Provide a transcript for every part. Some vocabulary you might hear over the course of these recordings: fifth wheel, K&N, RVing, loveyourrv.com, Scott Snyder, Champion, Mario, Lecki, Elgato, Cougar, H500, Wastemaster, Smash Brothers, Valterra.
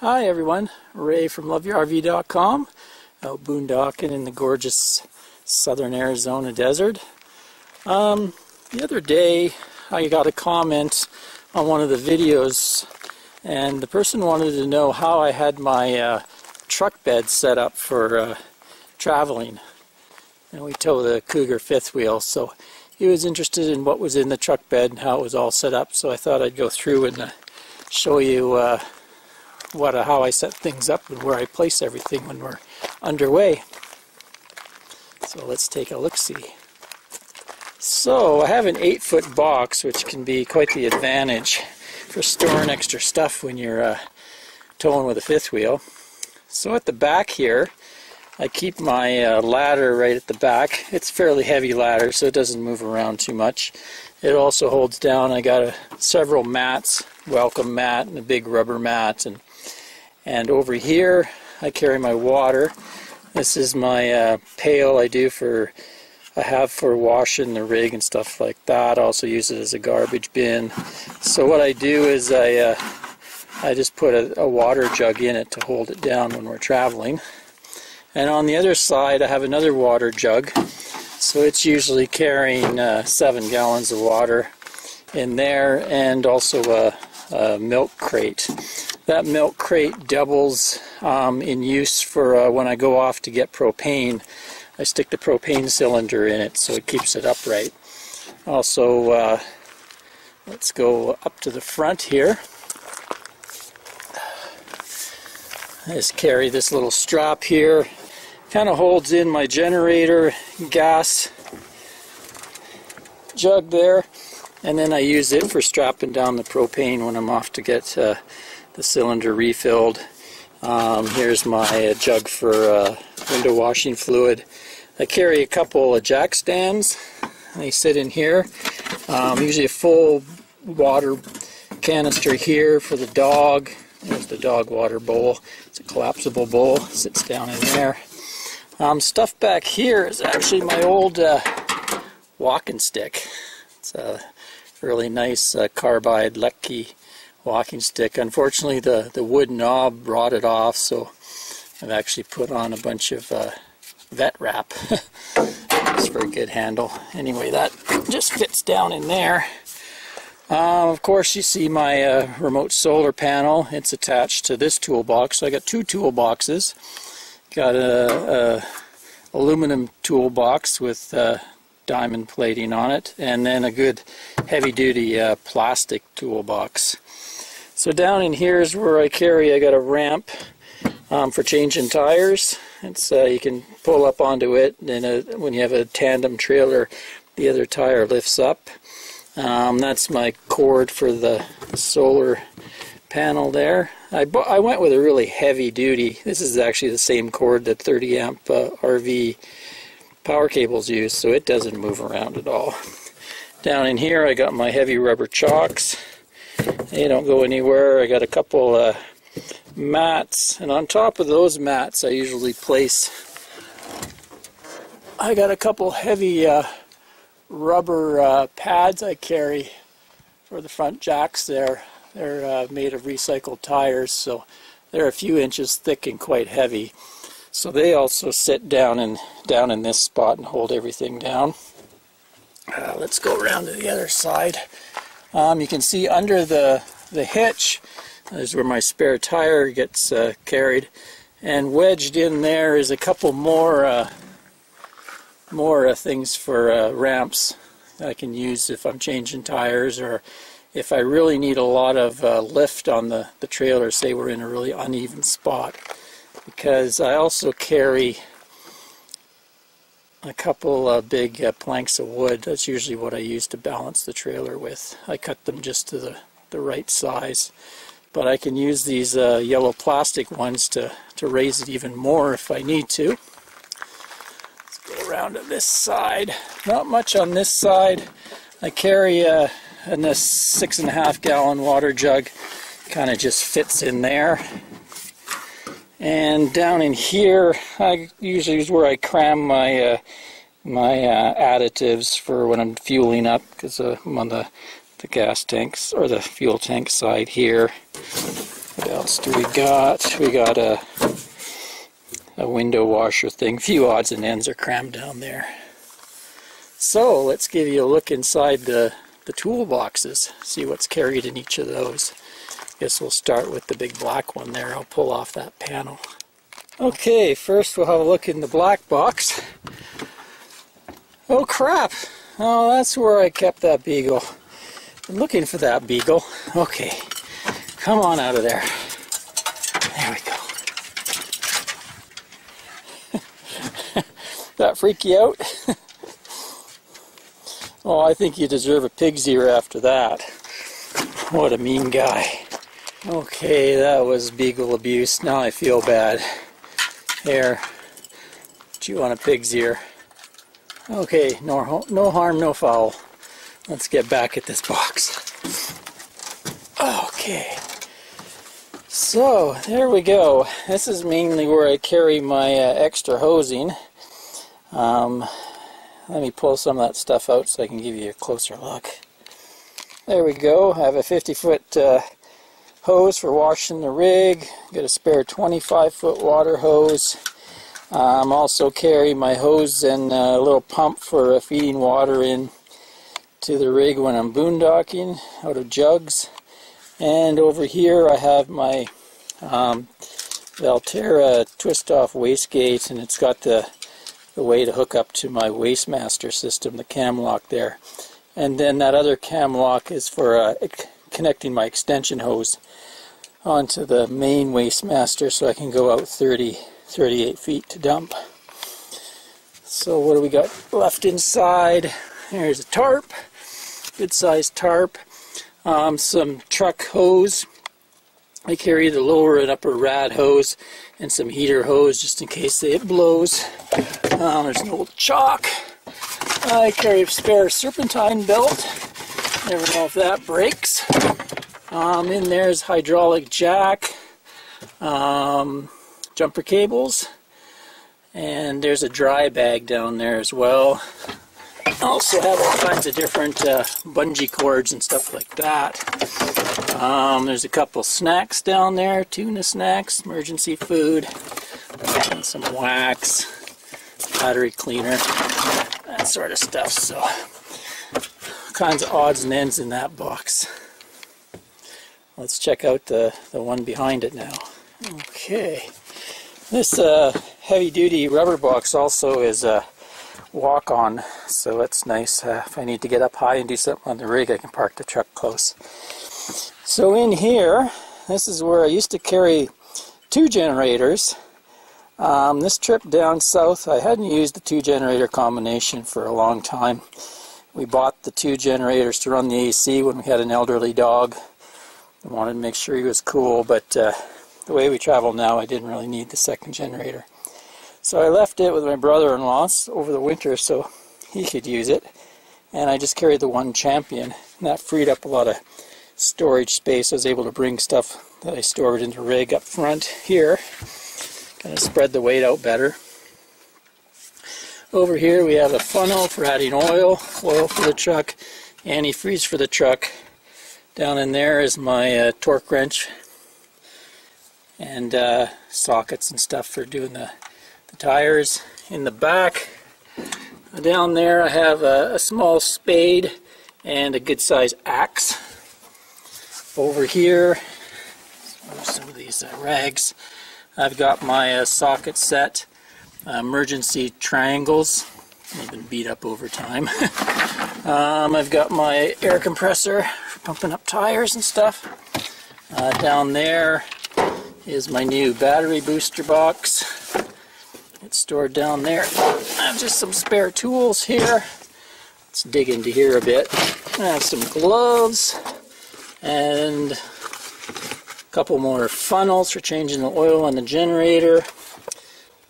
Hi everyone, Ray from loveyourrv.com, out boondocking in the gorgeous southern Arizona desert. The other day I got a comment on one of the videos and the person wanted to know how I had my truck bed set up for traveling. And we tow the Cougar fifth wheel, so he was interested in what was in the truck bed and how it was all set up, so I thought I'd go through and show you how I set things up and where I place everything when we're underway. So let's take a look-see. So I have an 8-foot box, which can be quite the advantage for storing extra stuff when you're towing with a fifth wheel. So at the back here, I keep my ladder right at the back. It's a fairly heavy ladder, so it doesn't move around too much. It also holds down. I got several mats, welcome mat and a big rubber mat, and over here I carry my water. This is my pail I have for washing the rig and stuff like that. I also use it as a garbage bin. So what I do is I just put a water jug in it to hold it down when we're traveling. And on the other side I have another water jug. So it's usually carrying 7 gallons of water in there, and also a milk crate. That milk crate doubles in use for when I go off to get propane. I stick the propane cylinder in it so it keeps it upright. Also, let's go up to the front here. I just carry this little strap here. Kind of holds in my generator, gas jug there, and then I use it for strapping down the propane when I'm off to get the cylinder refilled. Here's my jug for window washing fluid. I carry a couple of jack stands. They sit in here. Usually a full water canister here for the dog. There's the dog water bowl. It's a collapsible bowl. It sits down in there. Stuff back here is actually my old walking stick. It's a really nice carbide Lecki walking stick. Unfortunately, the wood knob rotted off, so I've actually put on a bunch of vet wrap just for a good handle. Anyway, that just fits down in there. Of course, you see my remote solar panel. It's attached to this toolbox. So I got two toolboxes. Got a aluminum toolbox with diamond plating on it, and then a good heavy-duty plastic toolbox. So down in here is where I carry. I got a ramp for changing tires. It's you can pull up onto it, and when you have a tandem trailer, the other tire lifts up. That's my cord for the solar panel there. I went with a really heavy duty. This is actually the same cord that 30 amp RV power cables use, so it doesn't move around at all. Down in here I got my heavy rubber chocks. They don't go anywhere. I got a couple mats, and on top of those mats I got a couple heavy rubber pads I carry for the front jacks there. They're made of recycled tires, so they're a few inches thick and quite heavy. So they also sit down in this spot and hold everything down. Let's go around to the other side. You can see under the hitch is where my spare tire gets carried, and wedged in there is a couple more things for ramps I can use if I'm changing tires, or if I really need a lot of lift on the trailer, say we're in a really uneven spot. Because I also carry a couple big planks of wood. That's usually what I use to balance the trailer with. I cut them just to the right size. But I can use these yellow plastic ones to raise it even more if I need to. Let's go around to this side. Not much on this side. I carry and this 6.5 gallon water jug kind of just fits in there. And down in here, I usually is where I cram my additives for when I'm fueling up, because I'm on the gas tanks or the fuel tank side here. What else do we got? We got a window washer thing. A few odds and ends are crammed down there. So let's give you a look inside the toolboxes, see what's carried in each of those. I guess we'll start with the big black one there. I'll pull off that panel. Okay, first we'll have a look in the black box. Oh crap! Oh, that's where I kept that beagle. I'm looking for that beagle. Okay, come on out of there. There we go. That freak you out? Oh, I think you deserve a pig's ear after that. What a mean guy. Okay, that was beagle abuse. Now I feel bad. Here, chew on a pig's ear. Okay, no harm, no foul. Let's get back at this box. Okay, so there we go. This is mainly where I carry my extra hosing. Let me pull some of that stuff out so I can give you a closer look. There we go. I have a 50-foot hose for washing the rig. Got a spare 25-foot water hose. I'm also carry my hose and a little pump for feeding water in to the rig when I'm boondocking out of jugs. And over here I have my Valterra twist-off wastegate, and it's got the way to hook up to my Wastemaster system, the cam lock there. And then that other cam lock is for connecting my extension hose onto the main Wastemaster so I can go out 38 feet to dump. So what do we got left inside? There's a tarp, good sized tarp, some truck hose. I carry the lower and upper rad hose and some heater hose just in case it blows. There's an old chalk. I carry a spare serpentine belt. Never know if that breaks. In there's hydraulic jack, jumper cables, and there's a dry bag down there as well. I also have all kinds of different bungee cords and stuff like that. There's a couple snacks down there, tuna snacks, emergency food, and some wax, battery cleaner, that sort of stuff. So, all kinds of odds and ends in that box. Let's check out the one behind it now. Okay, this heavy-duty rubber box also is a walk-on, so that's nice. If I need to get up high and do something on the rig, I can park the truck close. So in here, this is where I used to carry two generators. This trip down south, I hadn't used the two-generator combination for a long time. We bought the two generators to run the AC when we had an elderly dog. I wanted to make sure he was cool, but the way we travel now, I didn't really need the second generator. So I left it with my brother-in-law over the winter so he could use it, and I just carried the one Champion, and that freed up a lot of storage space. I was able to bring stuff that I stored in the rig up front here, kind of spread the weight out better. Over here we have a funnel for adding oil for the truck, antifreeze for the truck. Down in there is my torque wrench and sockets and stuff for doing the tires. In the back down there I have a small spade and a good size axe. Over here, some of these rags, I've got my socket set, emergency triangles, they've been beat up over time. I've got my air compressor for pumping up tires and stuff. Down there is my new battery booster box. It's stored down there. I have just some spare tools here. Let's dig into here a bit. I have some gloves and a couple more funnels for changing the oil on the generator.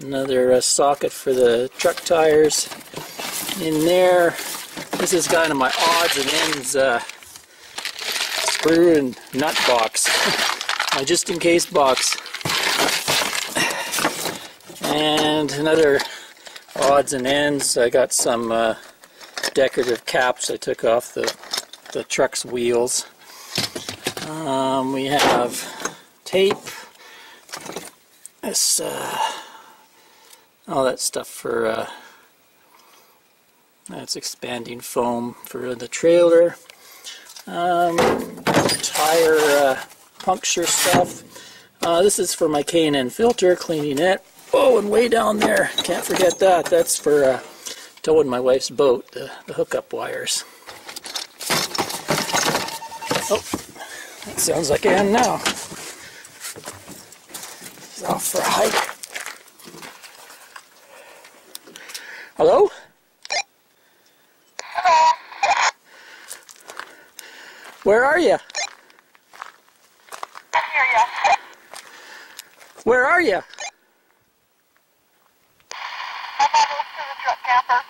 Another socket for the truck tires. In there, this is kind of my odds and ends screw and nut box. My just in case box. And another odds and ends, I got some decorative caps I took off the truck's wheels. We have tape, this, all that stuff for, that's expanding foam for the trailer, tire puncture stuff. This is for my K&N filter, cleaning it. Oh, and way down there, can't forget that. That's for towing my wife's boat, the hookup wires. Oh, that sounds like I am now. He's off for a hike. Hello? Where are you? I hear you. Where are you? I'm almost to the truck camper.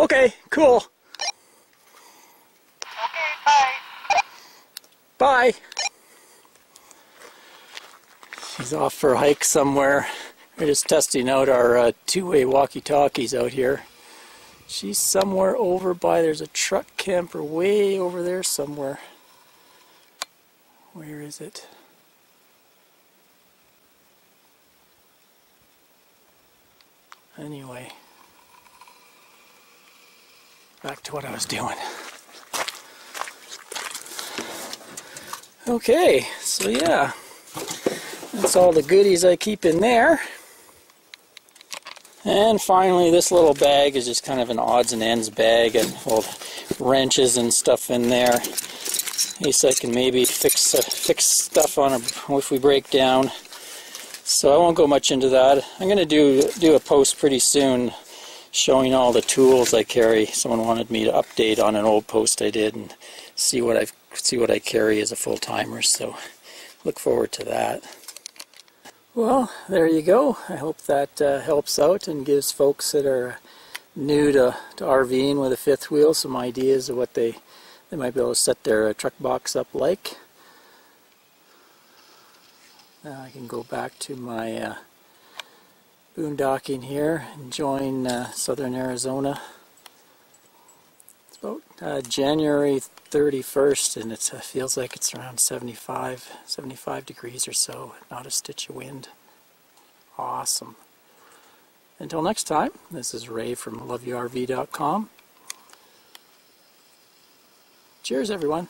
Okay, cool. Okay, bye. Bye. She's off for a hike somewhere. We're just testing out our two-way walkie-talkies out here. She's somewhere over by, there's a truck camper way over there somewhere. Where is it? Anyway, back to what I was doing. Okay, so yeah, that's all the goodies I keep in there. And finally, this little bag is just kind of an odds and ends bag, and old wrenches and stuff in there. At least I can maybe fix stuff on if we break down. So I won't go much into that. I'm going to do a post pretty soon showing all the tools I carry. Someone wanted me to update on an old post I did and see what I carry as a full-timer. So look forward to that. Well, there you go. I hope that helps out and gives folks that are new to RVing with a fifth wheel some ideas of what they might be able to set their truck box up like. Now I can go back to my boondocking here, enjoying southern Arizona. It's about January 31st, and it feels like it's around 75 degrees or so, not a stitch of wind. Awesome. Until next time, this is Ray from loveyourrv.com. Cheers, everyone.